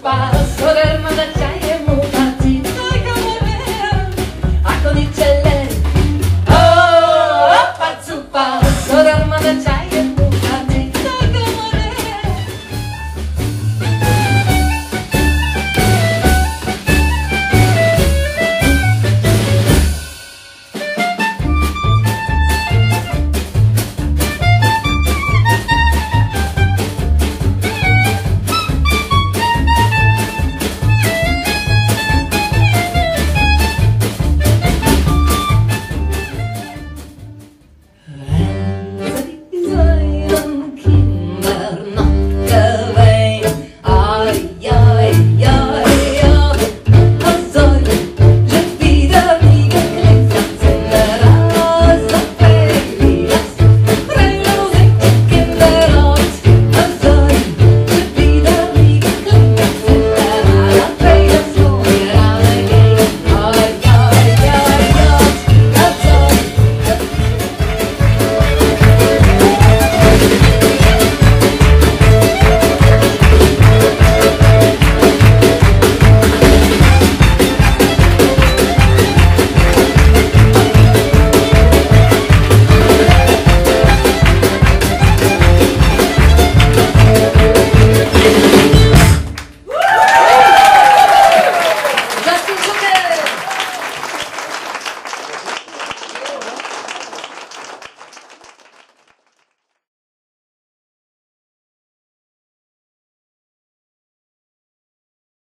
passa, toda